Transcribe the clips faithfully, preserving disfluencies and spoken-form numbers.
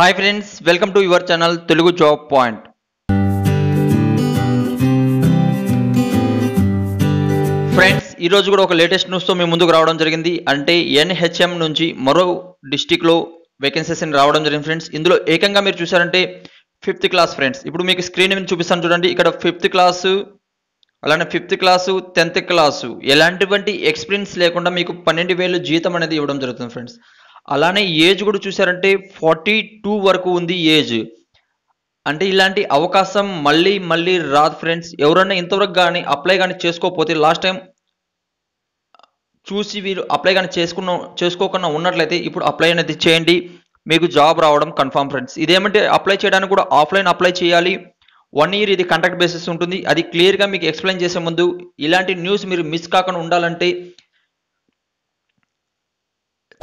Hi friends, welcome to your channel Telugu Job Point. Friends, ee roju kuda oka latest news tho me munduku raavadam jarigindi ante N H M nunchi maro district lo vacancies ni raavadam jarigindi friends. Indulo ekanga meer chusarante fifth class friends. Ippudu meeku screen మీద చూపిస్తాను చూడండి. ఇక్కడ fifth class అలానే fifth class tenth class ఎలాంటివంటి experience లేకుండా మీకు twelve thousand జీతం అనేది ఇవ్వడం జరుగుతుంది ఫ్రెండ్స్. అలానే ఏజ్ కూడా చూసారంటే forty-two వరకు ఉంది ఏజ్. అంటే ఇలాంటి అవకాశం మళ్ళీ మళ్ళీ రాదు ఫ్రెండ్స్. ఎవరైనా ఇంతవరకు గాని అప్లై గాని చేసుకోకపోతే లాస్ట్ టైం చూసి వీరు అప్లై గాని చేసుకున్న చేసుకోకున్నా ఉన్నట్లయితే ఇప్పుడు అప్లై అనేది చేయండి, మీకు జాబ్ రావడం కన్ఫర్మ్ ఫ్రెండ్స్. ఇదేమంటే అప్లై చేయడానికి కూడా ఆఫ్లైన్ అప్లై చేయాలి. వన్ ఇయర్ ఇది కాంట్రాక్ట్ బేసిస్ ఉంటుంది. అది క్లియర్గా మీకు ఎక్స్ప్లెయిన్ చేసే ముందు ఇలాంటి న్యూస్ మీరు మిస్ కాకుండా ఉండాలంటే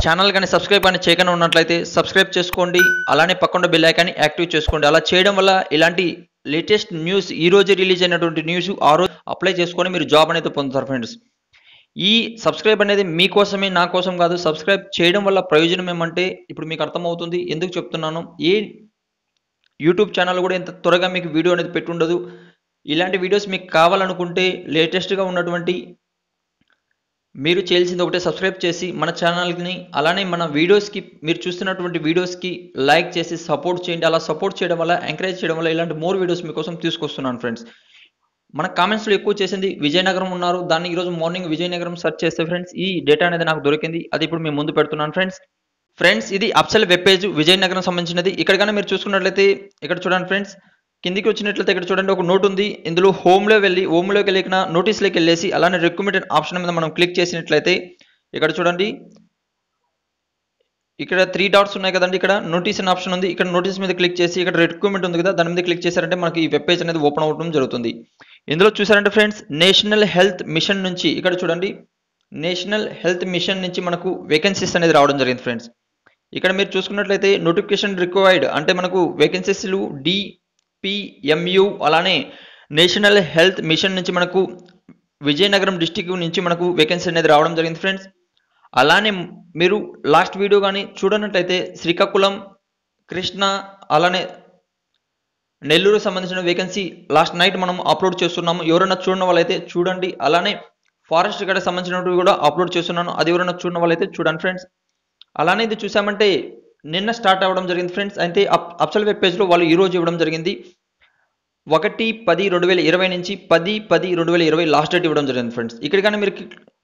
ఛానల్ కానీ సబ్స్క్రైబ్ కానీ చేయకుండా ఉన్నట్లయితే సబ్స్క్రైబ్ చేసుకోండి. అలానే పక్కన బెల్ ఐకాన్ యాక్టివ్ చేసుకోండి. అలా చేయడం వల్ల ఇలాంటి లేటెస్ట్ న్యూస్ ఈ రోజు రిలీజ్ అయినటువంటి న్యూస్ ఆ రోజు అప్లై చేసుకొని మీరు జాబ్ అనేది పొందుతారు ఫ్రెండ్స్. ఈ సబ్స్క్రైబ్ అనేది మీకోసమే, నా కోసం కాదు. సబ్స్క్రైబ్ చేయడం వల్ల ప్రయోజనం ఏమంటే ఇప్పుడు మీకు అర్థమవుతుంది. ఎందుకు చెప్తున్నాను, ఏ యూట్యూబ్ ఛానల్ కూడా ఇంత త్వరగా మీకు వీడియో అనేది పెట్టుండదు. ఇలాంటి వీడియోస్ మీకు కావాలనుకుంటే లేటెస్ట్గా ఉన్నటువంటి మీరు చేయాల్సింది ఒకటే, సబ్స్క్రైబ్ చేసి మన ఛానల్ని అలానే మన వీడియోస్కి మీరు చూస్తున్నటువంటి వీడియోస్కి లైక్ చేసి సపోర్ట్ చేయండి. అలా సపోర్ట్ చేయడం వల్ల, ఎంకరేజ్ చేయడం వల్ల ఇలాంటి మోర్ వీడియోస్ మీకోసం తీసుకొస్తున్నాను ఫ్రెండ్స్. మన కామెంట్స్లో ఎక్కువ చేసింది విజయనగరం ఉన్నారు. దాన్ని ఈరోజు మార్నింగ్ విజయనగరం సెర్చ్ చేస్తే ఫ్రెండ్స్ ఈ డేటా అనేది నాకు దొరికింది. అది ఇప్పుడు మేము ముందు పెడుతున్నాను ఫ్రెండ్స్. ఫ్రెండ్స్ ఇది అప్సల్ వెబ్ పేజ్ విజయనగరం సంబంధించినది. ఇక్కడ కానీ మీరు చూసుకున్నట్లయితే ఇక్కడ చూడండి ఫ్రెండ్స్, కిందికి వచ్చినట్లయితే ఇక్కడ చూడండి ఒక నోట్ ఉంది. ఇందులో హోమ్లో వెళ్ళి హోమ్లోకి వెళ్ళిన నోటీస్లోకి వెళ్ళేసి అలానే రికమెండెడ్ ఆప్షన్ మీద మనం క్లిక్ చేసినట్లయితే ఇక్కడ చూడండి, ఇక్కడ త్రీ డాట్స్ ఉన్నాయి కదండి. ఇక్కడ నోటీస్ అనే ఆప్షన్ ఉంది. ఇక్కడ నోటీస్ మీద క్లిక్ చేసి ఇక్కడ రిక్రూట్మెంట్ ఉంది కదా, దాని మీద క్లిక్ చేశారంటే మనకి ఈ వెబ్ పేజ్ అనేది ఓపెన్ అవ్వడం జరుగుతుంది. ఇందులో చూసారంటే ఫ్రెండ్స్ నేషనల్ హెల్త్ మిషన్ నుంచి ఇక్కడ చూడండి, నేషనల్ హెల్త్ మిషన్ నుంచి మనకు వేకెన్సీస్ అనేది రావడం జరిగింది ఫ్రెండ్స్. ఇక్కడ మీరు చూసుకున్నట్లయితే నోటిఫికేషన్ రిక్వైర్డ్ అంటే మనకు వేకెన్సీస్లు డి పి ఎం యు అలానే నేషనల్ హెల్త్ మిషన్ నుంచి మనకు విజయనగరం డిస్టిక్ నుంచి మనకు వేకెన్సీ అనేది రావడం జరిగింది ఫ్రెండ్స్. అలానే మీరు లాస్ట్ వీడియో కానీ చూడనట్లయితే శ్రీకాకుళం, కృష్ణ అలానే నెల్లూరు సంబంధించిన వేకెన్సీ లాస్ట్ నైట్ మనం అప్లోడ్ చేస్తున్నాము. ఎవరైనా చూడని వాళ్ళైతే చూడండి. అలానే ఫారెస్ట్ గడ సంబంధించినవి కూడా అప్లోడ్ చేస్తున్నాను. అది ఎవరైనా చూడని వాళ్ళైతే చూడండి ఫ్రెండ్స్. అలానే ఇది చూసామంటే నిన్న స్టార్ట్ అవ్వడం జరిగింది ఫ్రెండ్స్. అయితే అప్సల్ వెబ్ పేజ్లో వాళ్ళు ఈరోజు ఇవ్వడం జరిగింది. ఒకటి పది రెండు వేల ఇరవై నుంచి పది పది రెండు వేల ఇరవై లాస్ట్ డేట్ ఇవ్వడం జరిగింది ఫ్రెండ్స్. ఇక్కడ కానీ మీరు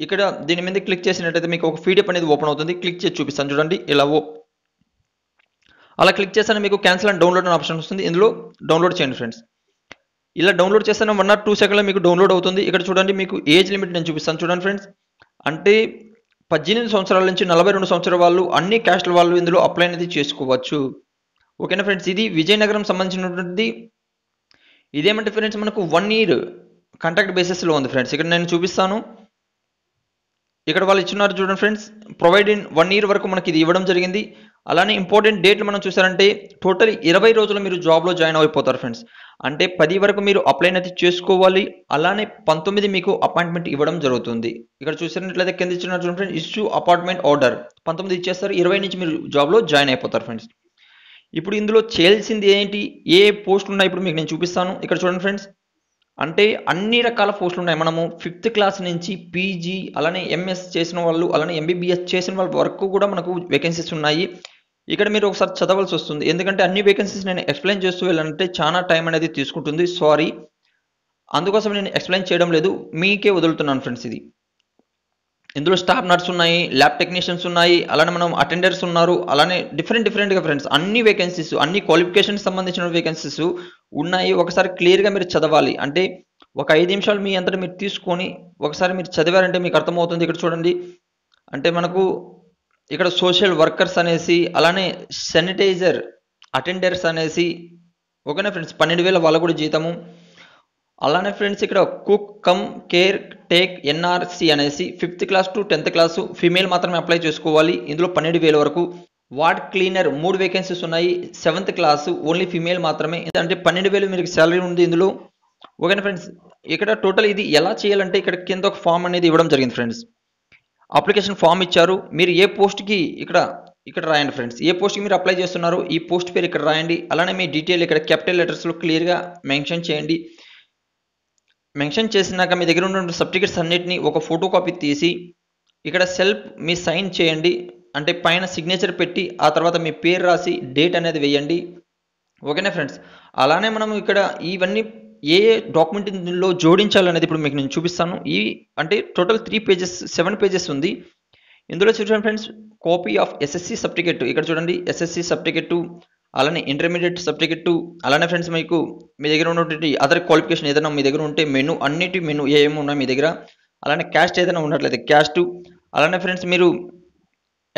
ఇక్కడ దీని మీద క్లిక్ చేసినట్టయితే మీకు ఒక పీడిఎఫ్ అనేది ఓపెన్ అవుతుంది. క్లిక్ చేసి చూపిస్తాను చూడండి. ఇలా అలా క్లిక్ చేస్తాను, మీకు క్యాన్సిల్ అండ్ డౌన్లోడ్ అనే ఆప్షన్ వస్తుంది. ఇందులో డౌన్లోడ్ చేయండి ఫ్రెండ్స్. ఇలా డౌన్లోడ్ చేస్తాను, వన్ ఆర్ టూ సెకండ్లో మీకు డౌన్లోడ్ అవుతుంది. ఇక్కడ చూడండి మీకు ఏజ్ లిమిట్ నేను చూపిస్తాను చూడండి ఫ్రెండ్స్. అంటే పద్దెనిమిది సంవత్సరాల నుంచి నలభై రెండు సంవత్సరాల వాళ్ళు, అన్ని క్యాస్ట్ల వాళ్ళు ఇందులో అప్లై అనేది చేసుకోవచ్చు. ఓకేనా ఫ్రెండ్స్, ఇది విజయనగరం సంబంధించినటువంటిది. ఇదేమంటే ఫ్రెండ్స్ మనకు వన్ ఇయర్ కాంట్రాక్ట్ బేసిస్లో ఉంది ఫ్రెండ్స్. ఇక్కడ నేను చూపిస్తాను, ఇక్కడ వాళ్ళు ఇచ్చున్నారు చూడండి friends. Provide in one year వరకు మనకి ఇది ఇవ్వడం జరిగింది. అలానే ఇంపార్టెంట్ డేట్లు మనం చూసారంటే టోటల్ ఇరవై రోజులు మీరు జాబ్లో జాయిన్ అయిపోతారు ఫ్రెండ్స్. అంటే పది వరకు మీరు అప్లై అనేది చేసుకోవాలి. అలానే పంతొమ్మిది మీకు అపాయింట్మెంట్ ఇవ్వడం జరుగుతుంది. ఇక్కడ చూసినట్లయితే కింద ఇచ్చిన చూడండి ఫ్రెండ్స్, ఇష్యూ అపాయింట్మెంట్ ఆర్డర్ పంతొమ్మిది ఇచ్చేస్తారు. ఇరవై నుంచి మీరు జాబ్లో జాయిన్ అయిపోతారు ఫ్రెండ్స్. ఇప్పుడు ఇందులో చేయాల్సింది ఏంటి, ఏ పోస్టులు ఉన్నాయి ఇప్పుడు మీకు నేను చూపిస్తాను. ఇక్కడ చూడండి ఫ్రెండ్స్, అంటే అన్ని రకాల పోస్టులు ఉన్నాయి. మనము ఫిఫ్త్ క్లాస్ నుంచి పీజీ అలానే ఎంఎస్ చేసిన వాళ్ళు అలానే ఎంబీబీఎస్ చేసిన వాళ్ళ వరకు కూడా మనకు వేకెన్సీస్ ఉన్నాయి. ఇక్కడ మీరు ఒకసారి చదవాల్సి వస్తుంది, ఎందుకంటే అన్ని వేకెన్సీస్ నేను ఎక్స్ప్లెయిన్ చేస్తూ వెళ్ళాలంటే చాలా టైం అనేది తీసుకుంటుంది. సారీ, అందుకోసం నేను ఎక్స్ప్లెయిన్ చేయడం లేదు, మీకే వదులుతున్నాను ఫ్రెండ్స్. ఇది ఇందులో స్టాఫ్ నర్స్ ఉన్నాయి, ల్యాబ్ టెక్నీషియన్స్ ఉన్నాయి, అలానే మనం అటెండర్స్ ఉన్నారు, అలానే డిఫరెంట్ డిఫరెంట్గా ఫ్రెండ్స్ అన్ని వేకెన్సీస్, అన్ని క్వాలిఫికేషన్స్ సంబంధించిన వేకెన్సీస్ ఉన్నాయి. ఒకసారి క్లియర్గా మీరు చదవాలి, అంటే ఒక ఐదు నిమిషాలు మీ అంతటా మీరు తీసుకొని ఒకసారి మీరు చదివారంటే మీకు అర్థమవుతుంది. ఇక్కడ చూడండి, అంటే మనకు ఇక్కడ సోషల్ వర్కర్స్ అనేసి అలానే శానిటైజర్ అటెండర్స్ అనేసి ఓకేనా ఫ్రెండ్స్, పన్నెండు వేల వాళ్ళ కూడా జీతము. అలానే ఫ్రెండ్స్ ఇక్కడ cook cum care take NRC అనేసి fifth class to tenth class female మాత్రమే అప్లై చేసుకోవాలి. ఇందులో పన్నెండు వేల వరకు వార్డ్ క్లీనర్ మూడు వేకెన్సీస్ ఉన్నాయి. సెవెంత్ క్లాసు ఓన్లీ ఫీమేల్ మాత్రమే, అంటే పన్నెండు వేలు మీకు శాలరీ ఉంది ఇందులో. ఓకేనా ఫ్రెండ్స్, ఇక్కడ టోటల్ ఇది ఎలా చేయాలంటే ఇక్కడ కింద ఒక ఫామ్ అనేది ఇవ్వడం జరిగింది ఫ్రెండ్స్. అప్లికేషన్ ఫామ్ ఇచ్చారు. మీరు ఏ పోస్ట్కి ఇక్కడ ఇక్కడ రాయండి ఫ్రెండ్స్. ఏ పోస్ట్కి మీరు అప్లై చేస్తున్నారు ఈ పోస్ట్ పేరు ఇక్కడ రాయండి. అలానే మీ డీటెయిల్ ఇక్కడ క్యాపిటల్ లెటర్స్లో క్లియర్గా మెన్షన్ చేయండి. మెన్షన్ చేసినాక మీ దగ్గర ఉన్న సర్టిఫికేట్స్ అన్నిటిని ఒక ఫోటో కాపీ తీసి ఇక్కడ సెల్ఫ్ మీ సైన్ చేయండి, అంటే పైన సిగ్నేచర్ పెట్టి ఆ తర్వాత మీ పేరు రాసి డేట్ అనేది వేయండి. ఓకేనా ఫ్రెండ్స్. అలానే మనం ఇక్కడ ఇవన్నీ ఏ డాక్యుమెంట్లో జోడించాలనేది ఇప్పుడు మీకు నేను చూపిస్తాను. ఈ అంటే total three pages seven pages ఉంది. ఇందులో చూడండి friends, copy of SSC certificate, ఇక్కడ చూడండి ఎస్ఎస్సి సర్టిఫికెట్, అలానే ఇంటర్మీడియట్ సర్టిఫికెట్, అలానే ఫ్రెండ్స్ మీకు మీ దగ్గర ఉన్నటువంటి అదర్ క్వాలిఫికేషన్ ఏదైనా మీ దగ్గర ఉంటే మెను, అన్నిటి మెను ఏమేమి ఉన్నాయి మీ దగ్గర, అలానే క్యాస్ట్ ఏదైనా ఉన్నట్లయితే క్యాస్ట్, అలానే ఫ్రెండ్స్ మీరు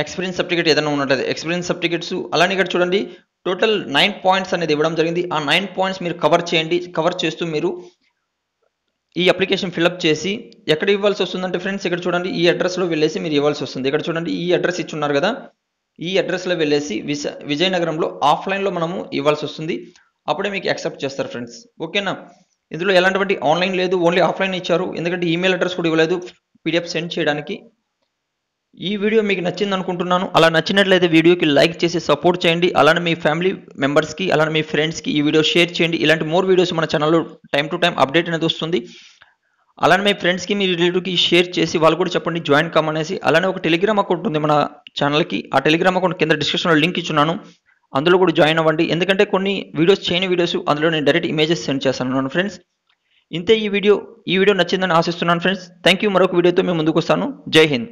ఎక్స్పీరియన్స్ సర్టిఫికేట్ ఏదైనా ఉన్నట్లయితే ఎక్స్పీరియన్స్ సర్టిఫికేట్స్, అలానే ఇక్కడ చూడండి టోటల్ నైన్ పాయింట్స్ అనేది ఇవ్వడం జరిగింది. ఆ నైన్ పాయింట్స్ మీరు కవర్ చేయండి. కవర్ చేస్తూ మీరు ఈ అప్లికేషన్ ఫిల్అప్ చేసి ఎక్కడ ఇవ్వాల్సి వస్తుందంటే ఫ్రెండ్స్ ఇక్కడ చూడండి ఈ అడ్రస్లో వెళ్ళేసి మీరు ఇవ్వాల్సి వస్తుంది. ఇక్కడ చూడండి ఈ అడ్రస్ ఇచ్చున్నారు కదా, ఈ అడ్రస్లో వెళ్ళేసి విజ విజయనగరంలో ఆఫ్లైన్లో మనము ఇవ్వాల్సి వస్తుంది. అప్పుడే మీకు యాక్సెప్ట్ చేస్తారు ఫ్రెండ్స్. ఓకేనా. ఇందులో ఎలాంటి ఆన్లైన్ లేదు, ఓన్లీ ఆఫ్లైన్ ఇచ్చారు, ఎందుకంటే ఈమెయిల్ అడ్రస్ కూడా ఇవ్వలేదు పీడిఎఫ్ సెండ్ చేయడానికి. ఈ వీడియో మీకు నచ్చింది అనుకుంటున్నాను. అలా నచ్చినట్లయితే వీడియోకి లైక్ చేసి సపోర్ట్ చేయండి. అలానే మీ ఫ్యామిలీ మెంబర్స్కి అలానే మీ ఫ్రెండ్స్కి ఈ వీడియో షేర్ చేయండి. ఇలాంటి మోర్ వీడియోస్ మన ఛానల్లో టైం టు టైం అప్డేట్ అనేది వస్తుంది. అలానే మీ ఫ్రెండ్స్కి మీ రిలేటివ్కి షేర్ చేసి వాళ్ళు కూడా చెప్పండి జాయిన్ కమ్మనేసి. అలానే ఒక టెలిగ్రామ్ అకౌంట్ ఉంది మన ఛానల్కి, ఆ టెలిగ్రామ్ అకౌంట్ కింద డిస్క్రిప్షన్లో లింక్ ఇచ్చున్నాను, అందులో కూడా జాయిన్ అవ్వండి. ఎందుకంటే కొన్ని వీడియోస్ చేయని వీడియోస్ అందులో నేను డైరెక్ట్ ఇమేజెస్ సెండ్ చేస్తాను ఫ్రెండ్స్. ఇంతే ఈ వీడియో. ఈ వీడియో నచ్చిందని ఆశిస్తున్నాను ఫ్రెండ్స్. Thank you. మరొక వీడియోతో మేము ముందుకు వస్తాను. జై హింద్.